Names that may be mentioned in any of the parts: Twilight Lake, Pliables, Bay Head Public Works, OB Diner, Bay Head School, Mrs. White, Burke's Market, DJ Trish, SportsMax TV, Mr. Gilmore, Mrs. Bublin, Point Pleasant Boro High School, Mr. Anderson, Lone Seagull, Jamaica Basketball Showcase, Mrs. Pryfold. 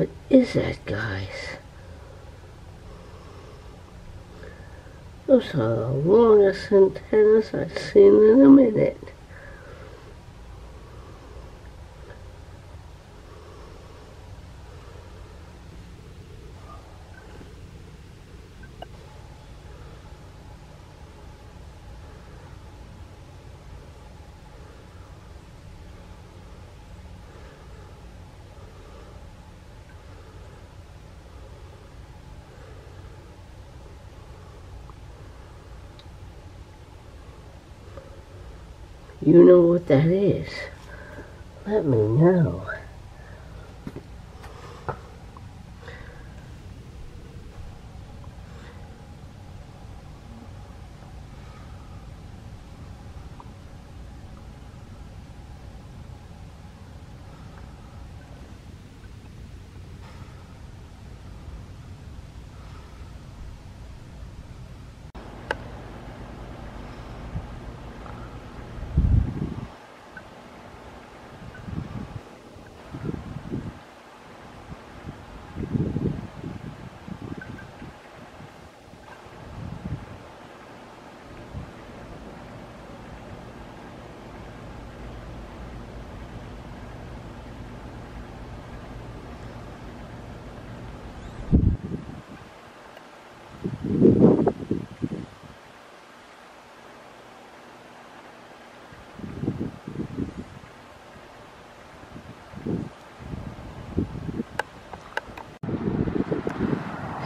What is that, guys? Those are the longest antennas I've seen in a minute. You know what that is? Let me know.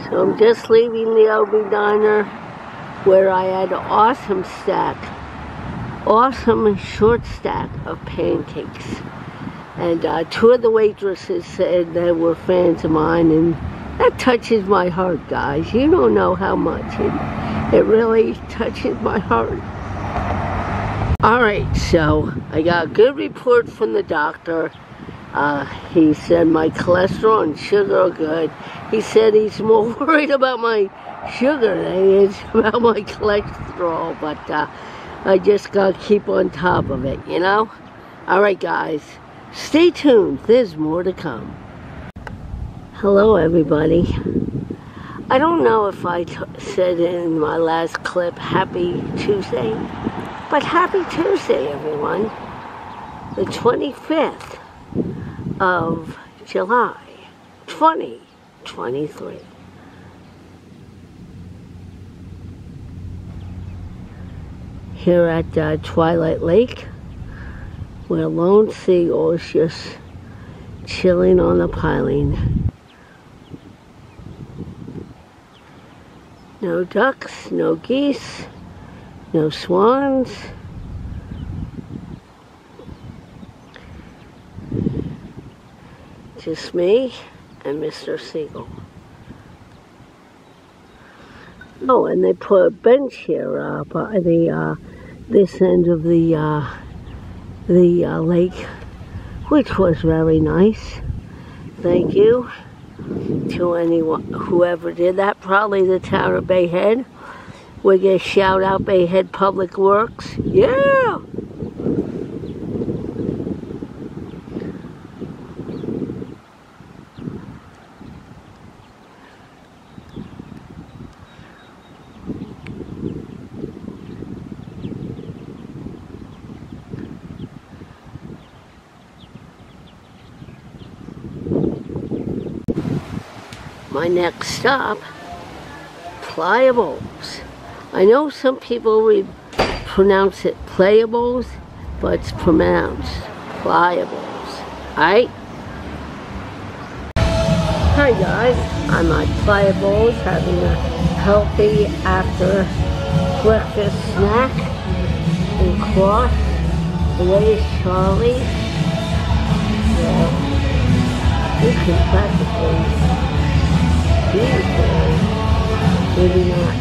So I'm just leaving the OB Diner where I had an awesome and short stack of pancakes. And two of the waitresses said they were fans of mine, and that touches my heart, guys. You don't know how much. It really touches my heart. Alright, so I got a good report from the doctor. He said my cholesterol and sugar are good. He said he's more worried about my sugar than he is about my cholesterol, but I just gotta keep on top of it, you know? Alright guys, stay tuned, there's more to come. Hello everybody. I don't know if I said in my last clip, Happy Tuesday, but Happy Tuesday everyone, the 25th. Of July 2023. Here at Twilight Lake, where Lone Seagull is just chilling on the piling. No ducks, no geese, no swans. Just me and Mr. Seagull. Oh, and they put a bench here by the this end of the lake, which was very nice. Thank you to anyone whoever did that. Probably the town of Bay Head. We're gonna shout out Bay Head Public Works. Yeah. My next stop, Pliables. I know some people pronounce it Pliables, but it's pronounced Pliables. Alright? Hi guys, I'm at Pliables having a healthy after breakfast snack and cross. The way is Charlie. Yeah, you can practically maybe not.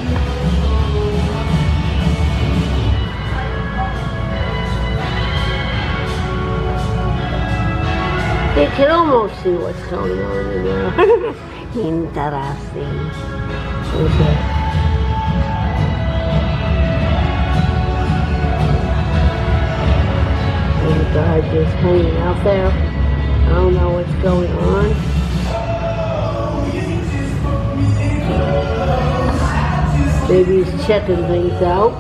You can almost see what's going on in there. Interesting. Okay. And the guy just hanging out there. I don't know what's going on. Baby's checking things out.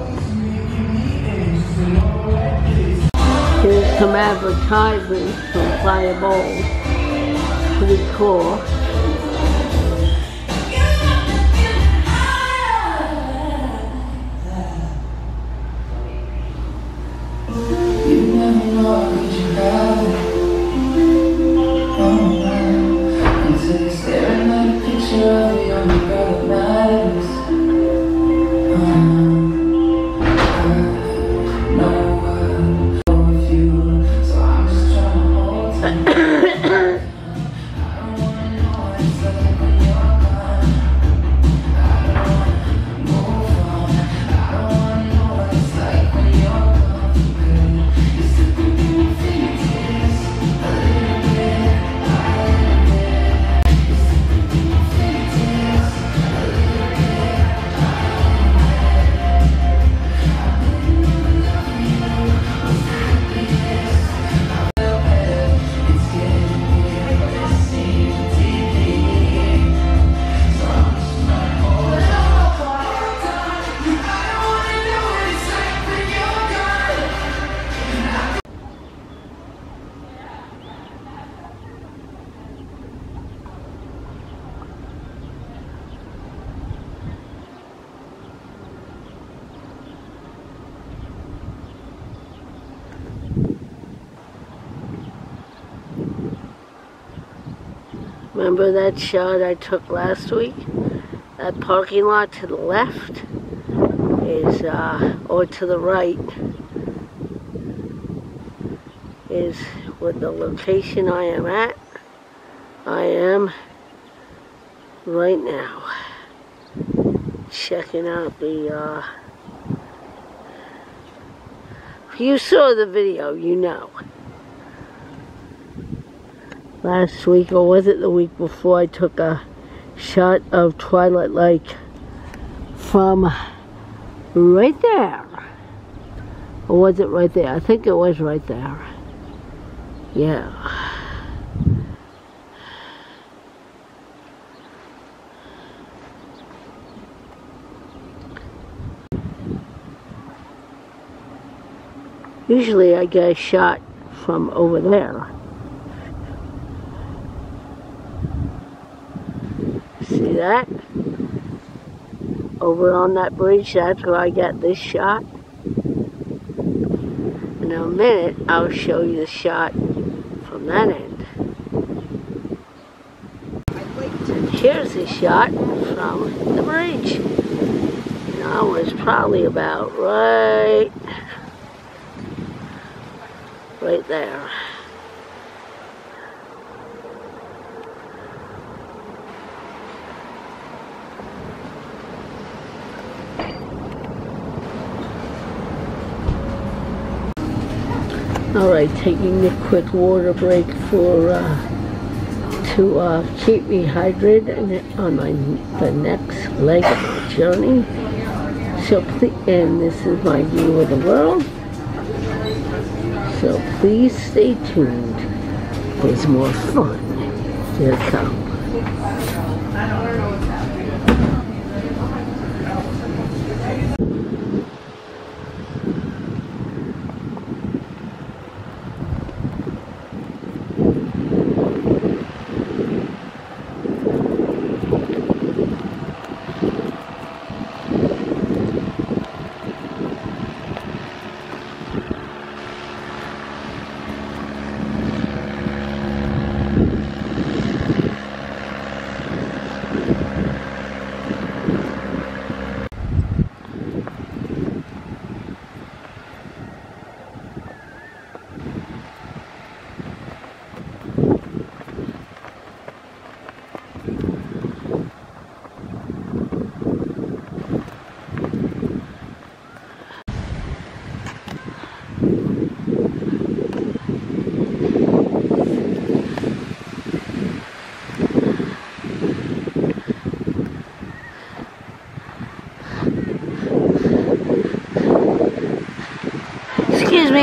Here's some advertisements from Pliables. Pretty cool. Remember that shot I took last week? That parking lot to the left is, or to the right, is with the location I am at. I am right now checking out the, if you saw the video, you know. Last week, or was it the week before, I took a shot of Twilight Lake from right there. Or was it right there? I think it was right there. Yeah. Usually I get a shot from over there. See that? Over on that bridge, that's where I got this shot. In a minute, I'll show you the shot from that end. Here's a shot from the bridge. And I was probably about right there. Alright, taking a quick water break for, to keep me hydrated on the next leg of my journey. So please, and this is my view of the world. So please stay tuned. There's more fun to come.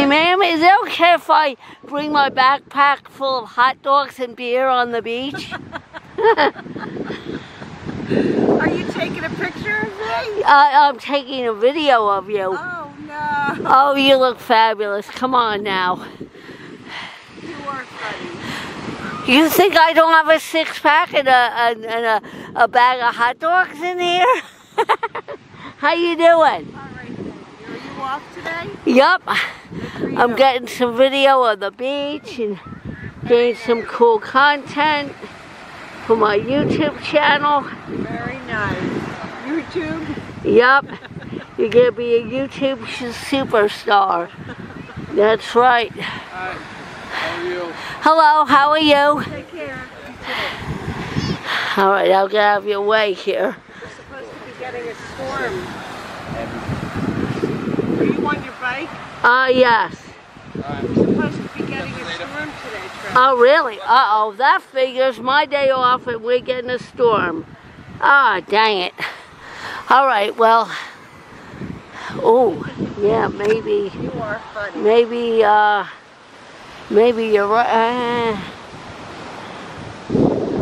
Ma'am, is it okay if I bring my backpack full of hot dogs and beer on the beach? Are you taking a picture of that? I'm taking a video of you. Oh, no. Oh, you look fabulous. Come on now. You are funny. You think I don't have a six-pack and a bag of hot dogs in here? How you doing? All right, are you off today? Yep. I'm getting some video of the beach and doing some cool content for my YouTube channel. Very nice. YouTube? Yep. You're going to be a YouTube superstar. That's right. Hi. How are you? Hello, how are you? Take care. All right, I'll get out of your way here. We're supposed to be getting a storm. Are you on your bike? Yes. We're supposed to be getting a storm today, Trevor. Oh, really? Uh-oh, that figures. My day off and we're getting a storm. Ah, dang it. All right, well, oh, yeah, maybe, you are funny. Maybe, maybe you're right,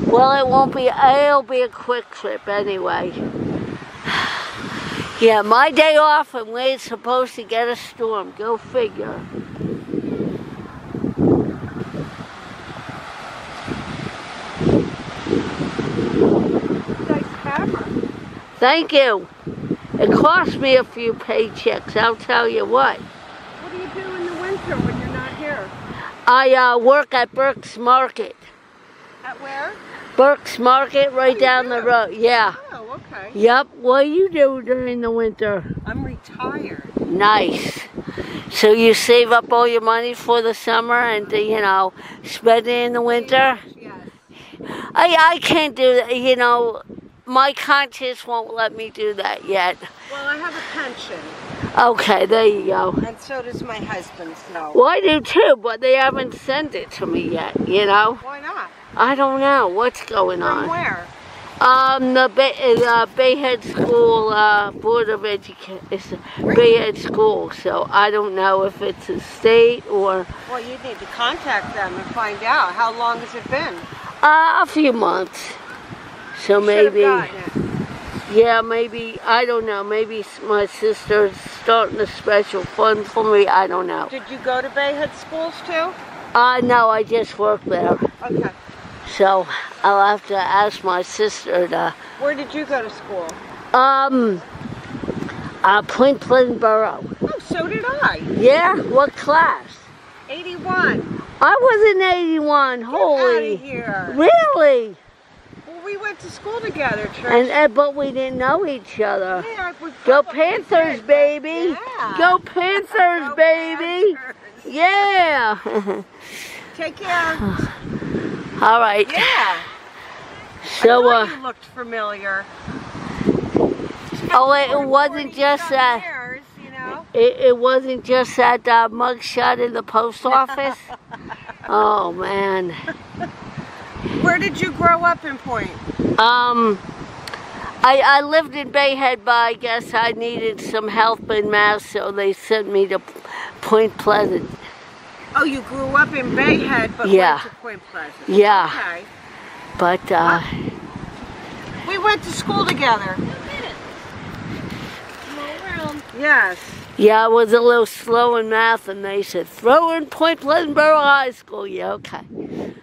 well, it won't be, it'll be a quick trip anyway. Yeah, my day off and we're supposed to get a storm, go figure. Thank you. It cost me a few paychecks, I'll tell you what. What do you do in the winter when you're not here? I work at Burke's Market. At where? Burke's Market, right down the road. Yeah. Oh, okay. Yep. What do you do during the winter? I'm retired. Nice. So you save up all your money for the summer and, you know, spend it in the winter? Yes. I can't do that, you know. My conscience won't let me do that yet. Well, I have a pension. Okay, there you go. And so does my husband's now. Well, I do too, but they haven't sent it to me yet, you know? Why not? I don't know. What's going on? From where? The Bay Head School Board of Education. It's Bay Head School, so I don't know if it's a state or... Well, you need to contact them and find out. How long has it been? A few months. So maybe, yeah, maybe, I don't know, maybe my sister's starting a special fund for me, I don't know. Did you go to Bay Head Schools too? No, I just worked there. Okay. So I'll have to ask my sister to... Where did you go to school? Point Pleasant Boro. Oh, so did I. Yeah? What class? 81. I was in 81, holy. Get out of here. Really? We went to school together, Trish. But we didn't know each other. Yeah, go Panthers, baby! Yeah. Go Panthers, go baby! Panthers. Yeah! Take care. All right. Yeah. So you looked familiar. Oh, it wasn't just that. Years, you know? It wasn't just that mugshot in the post office. Oh man. Where did you grow up in Point? I lived in Bay Head, but I guess I needed some help in math, so they sent me to Point Pleasant. Oh, you grew up in Bay Head, but yeah. Went to Point Pleasant. Yeah. Okay. But, we went to school together. Yes. Yeah, I was a little slow in math, and they said, throw in Point Pleasant Boro High School. Yeah, okay.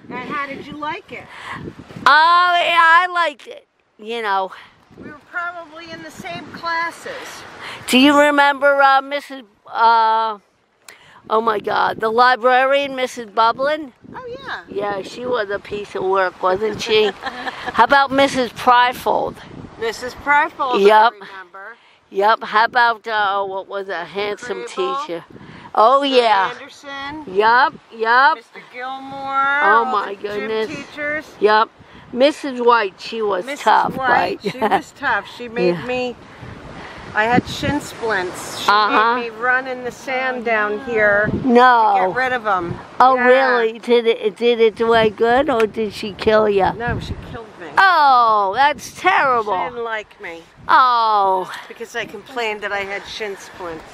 And how did you like it? Oh, yeah, I liked it, you know. We were probably in the same classes. Do you remember Mrs., oh my God, the librarian, Mrs. Bublin? Oh, yeah. Yeah, she was a piece of work, wasn't she? How about Mrs. Pryfold? Mrs. Pryfold, yep. I remember. Yep, how about, what was a handsome teacher? Oh, yeah. Mr. Anderson. Yep, yep. Mr. Gilmore. Oh, my goodness. Gym teachers. Yep. Mrs. White, she was tough. Mrs. White, right? She was tough. She made me, I had shin splints. She made me run in the sand down here to get rid of them. Oh, yeah. Really? Did it do I good, or did she kill you? No, she killed me. Oh, that's terrible. She didn't like me. Oh. Because I complained that I had shin splints.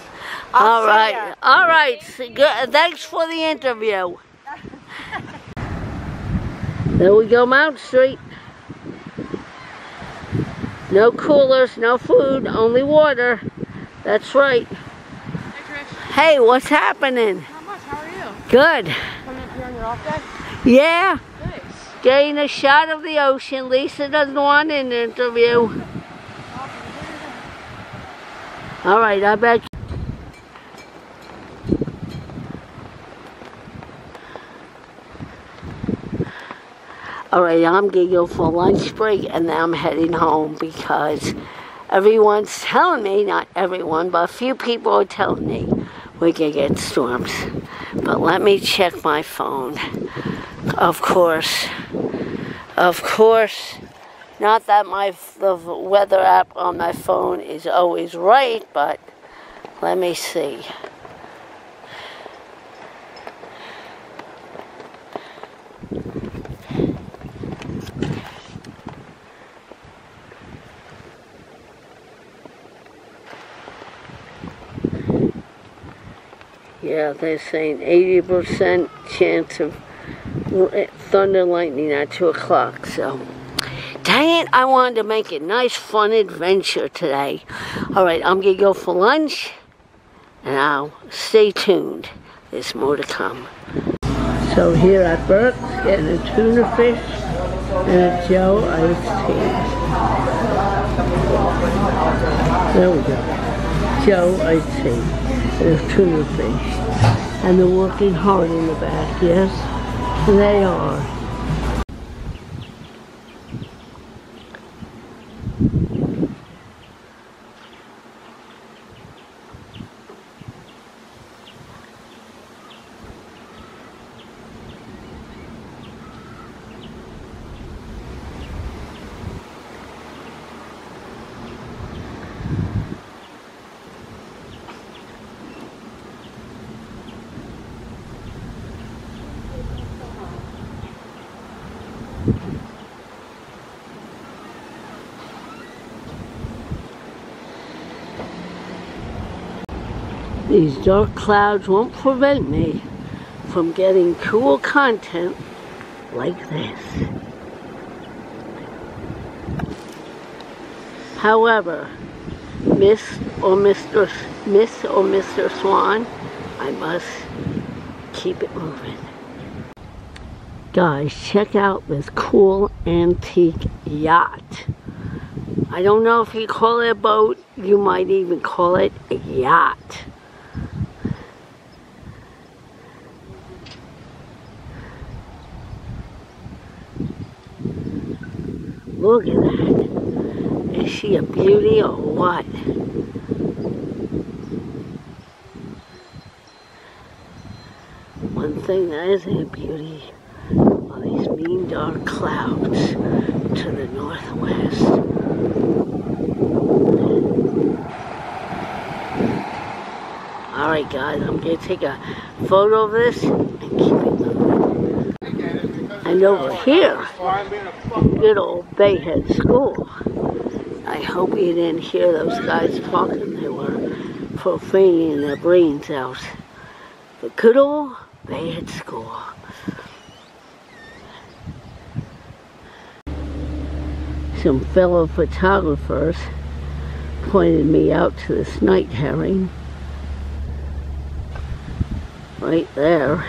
All right. All right. Good. Thanks for the interview. There we go, Mount Street. No coolers, no food, only water. That's right. Hey, Trish. Hey, what's happening? Not much. How are you? Good. Coming up here on your off day? Yeah. Nice. Getting a shot of the ocean. Lisa doesn't want an interview. All right, I bet. All right, I'm going to go for lunch break, and then I'm heading home because everyone's telling me, not everyone, but a few people are telling me we're going to get storms. But let me check my phone. Of course. Not that the weather app on my phone is always right, but let me see. Yeah, they're saying 80% chance of thunder and lightning at 2 o'clock, so... Dang it, I wanted to make a nice, fun adventure today. All right, I'm going to go for lunch, and I'll stay tuned. There's more to come. So here at Burke's, getting a tuna fish and a Joe iced tea. There we go. Joe iced tea and a tuna fish. And they're working hard in the back, yes? They are. These dark clouds won't prevent me from getting cool content like this. However, Miss or Mr. Swan, I must keep it moving. Guys, check out this cool antique yacht. I don't know if you call it a boat, you might even call it a yacht. Look at that. Is she a beauty or what? One thing that isn't a beauty are these mean dark clouds to the northwest. Alright guys, I'm going to take a photo of this and keep it moving. And over here, good old Bay Head School. I hope you didn't hear those guys talking. They were profaning their brains out. But good old Bay Head School. Some fellow photographers pointed me out to this night herring. Right there.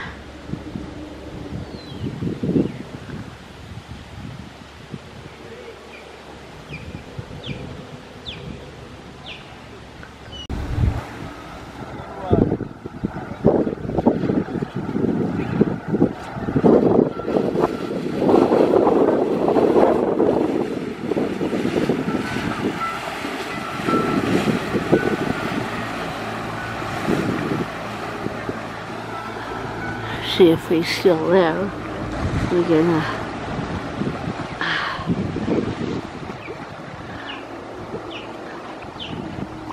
See if he's still there. We're gonna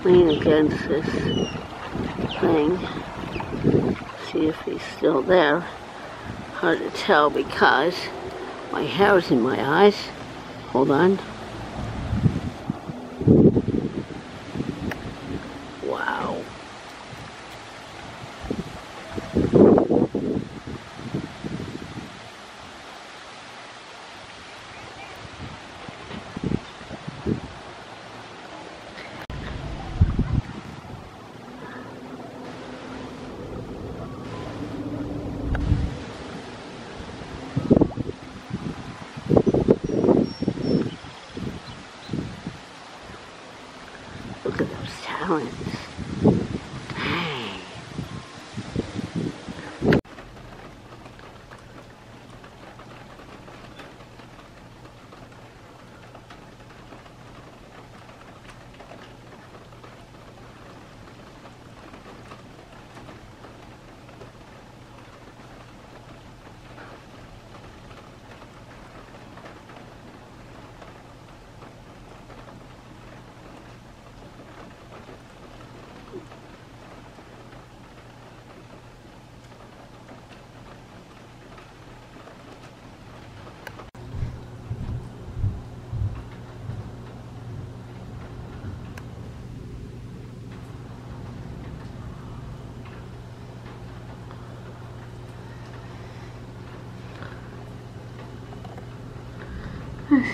lean against this thing. See if he's still there. Hard to tell because my hair's in my eyes. Hold on. Wow. times.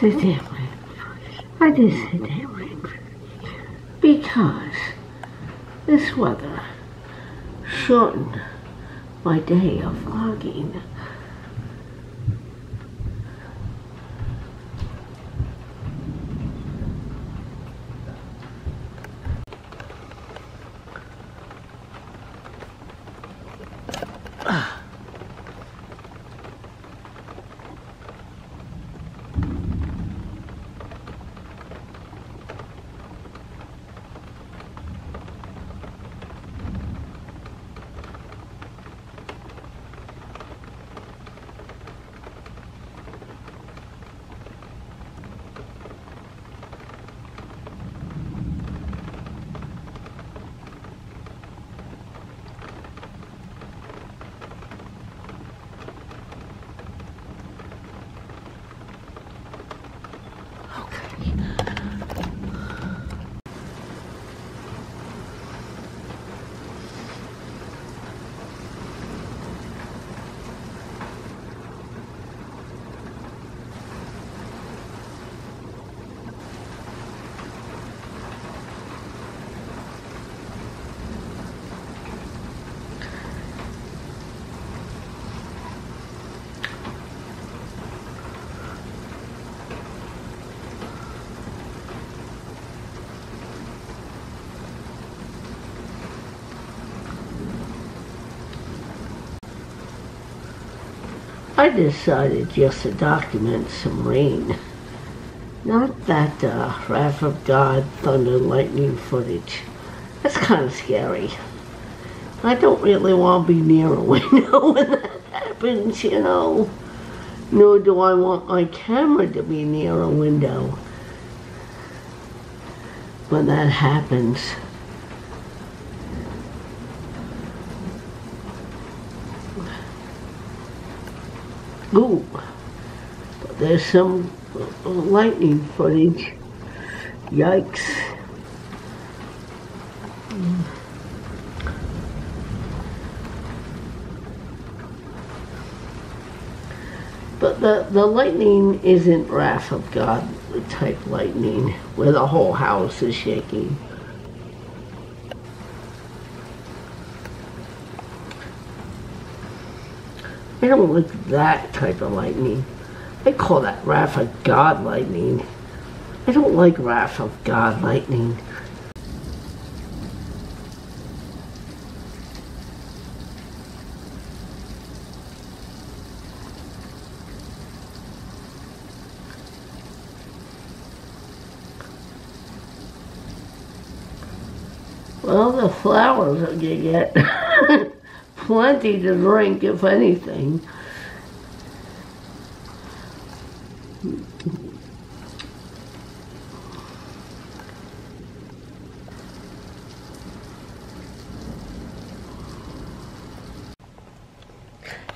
Sit down. I did sit down because this weather shortened my day of fogging. I decided just to document some rain, not that wrath of God, thunder, lightning footage. That's kind of scary. I don't really want to be near a window when that happens, you know. Nor do I want my camera to be near a window when that happens. Ooh, but there's some lightning footage. Yikes. But the lightning isn't wrath of God type lightning where the whole house is shaking. I don't like that type of lightning. I call that wrath of God lightning. I don't like wrath of God lightning. Well, the flowers are gonna get plenty to drink, if anything.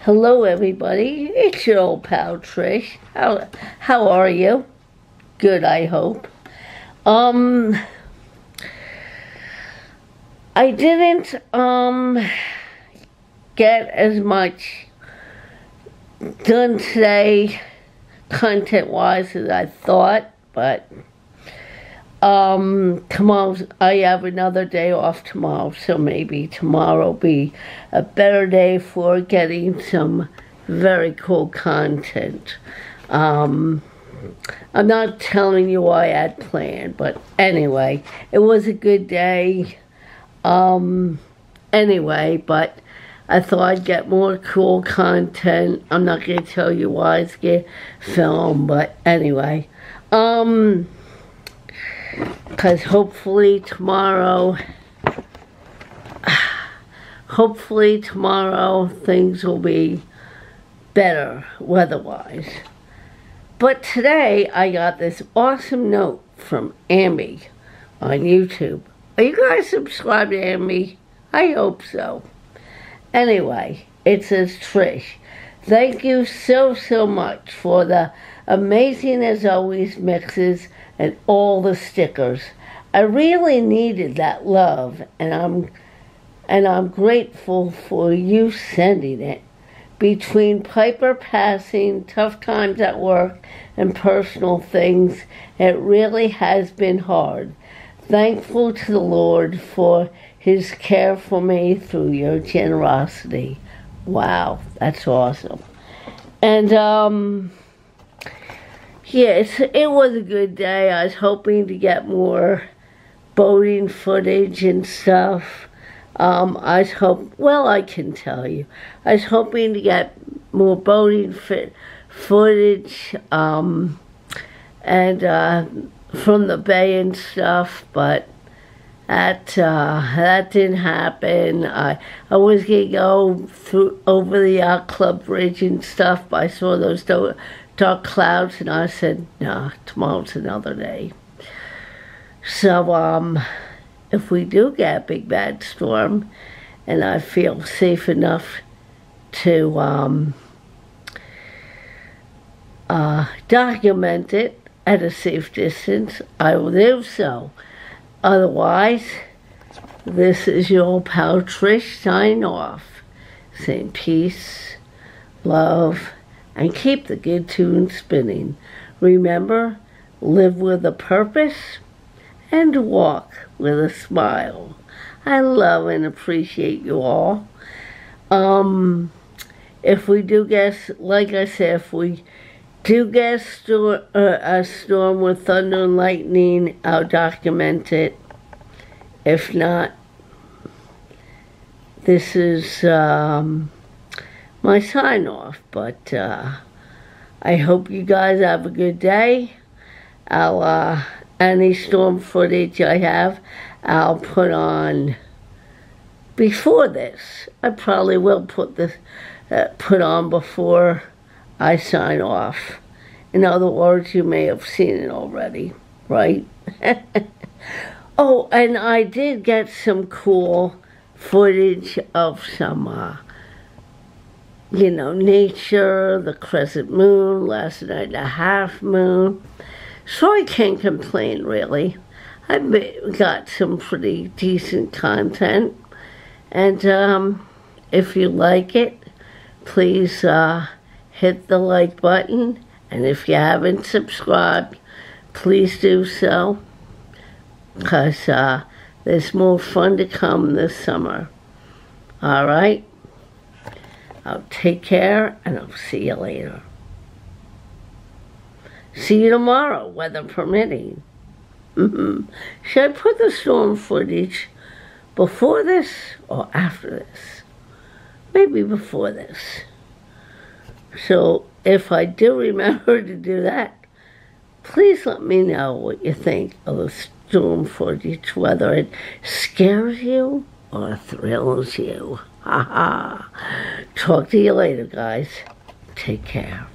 Hello, everybody. It's your old pal Trish. How are you? Good, I hope. I didn't get as much done today content-wise as I thought, but tomorrow I have another day off tomorrow, so maybe tomorrow will be a better day for getting some very cool content. I'm not telling you what I had planned, but anyway, it was a good day. Anyway, but I thought I'd get more cool content. I'm not going to tell you why it's going to film, but anyway. Because hopefully tomorrow, things will be better weather-wise. But today I got this awesome note from Amy on YouTube. Are you guys subscribed to Amy? I hope so. Anyway, it says, Trish, thank you so much for the amazing as always mixes and all the stickers. I really needed that love, and I'm grateful for you sending it. Between Piper passing, tough times at work, and personal things, it really has been hard. Thankful to the Lord for His care for me through your generosity. Wow, that's awesome. And, yes, it was a good day. I was hoping to get more boating footage and stuff. I can tell you, I was hoping to get more boating footage and from the bay and stuff, but that didn't happen. I was gonna go through over the yacht club bridge and stuff, but I saw those dark clouds, and I said, nah, tomorrow's another day. So if we do get a big bad storm, and I feel safe enough to document it at a safe distance, I will do so. Otherwise, this is your pal Trish signing off, saying peace, love, and keep the good tune spinning. Remember, live with a purpose, and walk with a smile. I love and appreciate you all. If we do get, like I said, if we do get a storm with thunder and lightning, I'll document it. If not, this is my sign off, but I hope you guys have a good day. I'll any storm footage I have, I'll put on before this. I probably will put this put on before I sign off. In other words, you may have seen it already, right? Oh, and I did get some cool footage of some, you know, nature, the crescent moon, last night the half moon. So I can't complain, really. I've got some pretty decent content. And if you like it, please hit the like button. And if you haven't subscribed, please do so. Because there's more fun to come this summer. All right? I'll take care, and I'll see you later. See you tomorrow, weather permitting. Should I put the storm footage before this or after this? Maybe before this. So if I do remember to do that, please let me know what you think of the storm footage, whether it scares you or thrills you. Talk to you later, guys. Take care.